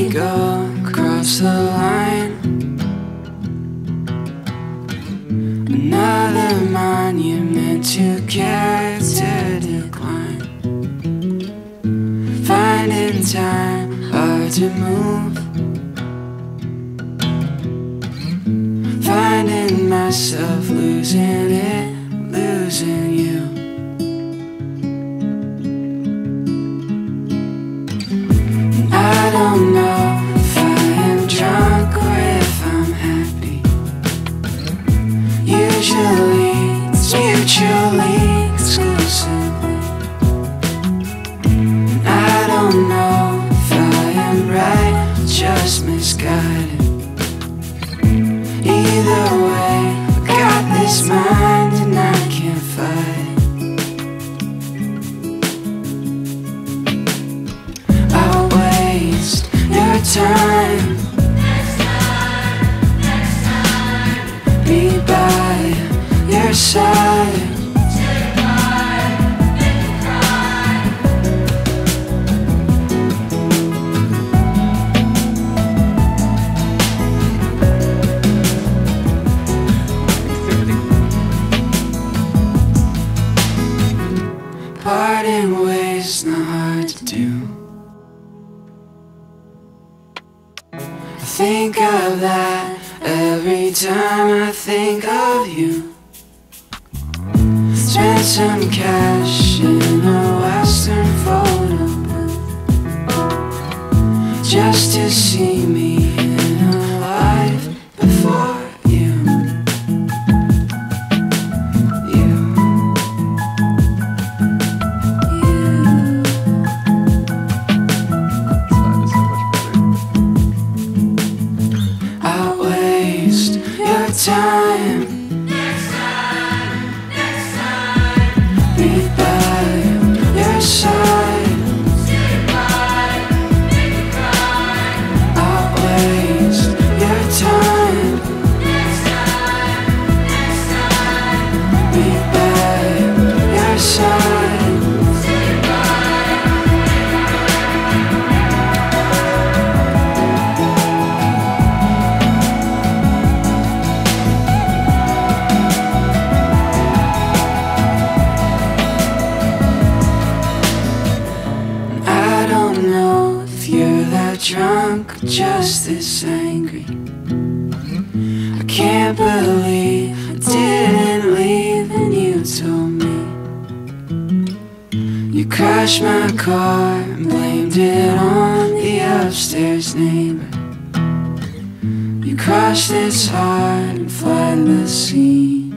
we go across the line. Another monument to character decline. Finding time hard to move. Finding myself losing it, losing you. I don't know if I am drunk or if I'm happy. Usually it's mutually exclusively. I don't know if I am right or just misguided. Either way, I got this mind and I can't fight it. Time. Next time, be by your side. Take part, make you cry. Parting ways not hard to do. Think of that every time I think of you. Spent some cash in a Western photo booth just to see me in a life before you. Time. Next time, be by your side. Say goodbye, make you cry. I'll waste your time. Next time, be by your side. Drunk, just this angry. I can't believe I didn't leave and you told me. You crashed my car and blamed it on the upstairs neighbor. You crashed this hard and fled the scene.